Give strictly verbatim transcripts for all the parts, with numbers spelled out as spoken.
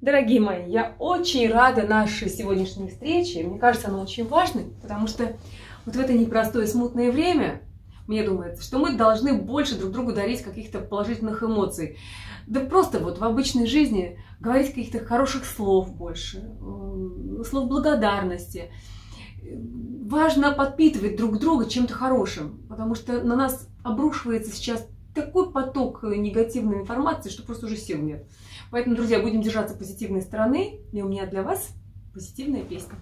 Дорогие мои, я очень рада нашей сегодняшней встрече. Мне кажется, она очень важной, потому что вот в это непростое смутное время, мне думается, что мы должны больше друг другу дарить каких-то положительных эмоций. Да просто вот в обычной жизни говорить каких-то хороших слов больше, слов благодарности. Важно подпитывать друг друга чем-то хорошим, потому что на нас обрушивается сейчас такой поток негативной информации, что просто уже сил нет. Поэтому, друзья, будем держаться позитивной стороны. И у меня для вас позитивная песня.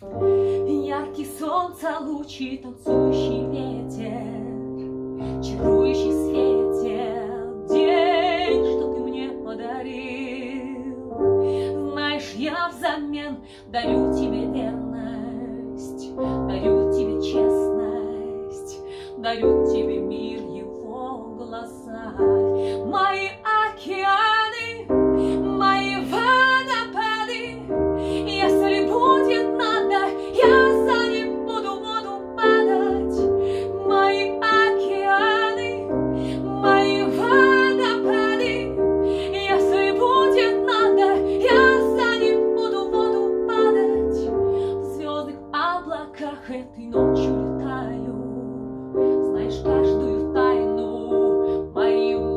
Яркий солнце лучи, танцующий ветер, чарующий светел, день, что ты мне подарил. Знаешь, я взамен дарю тебе верность, дарю тебе честность, дарю тебе мир его в глазах. Мои океаны, мои водопады, если будет надо, я за ним буду в воду падать. Мои океаны, мои водопады, если будет надо, я за ним буду в воду падать. В звездных облаках этой ночью летаю, каждую тайну мою,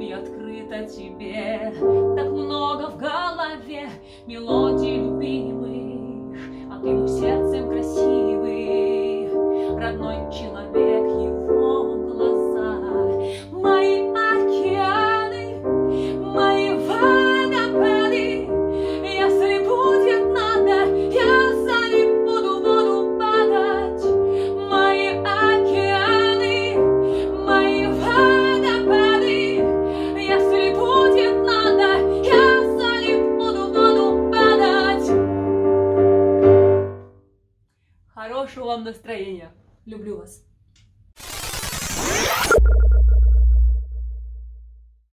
и открыто тебе так много в голове мелодий любимых, а ты ну сердцем красивый, родной человек его глаза. Мои океаны, мои водопады, если будет надо, я за ним буду в воду падать. Мои вам настроение. Люблю вас.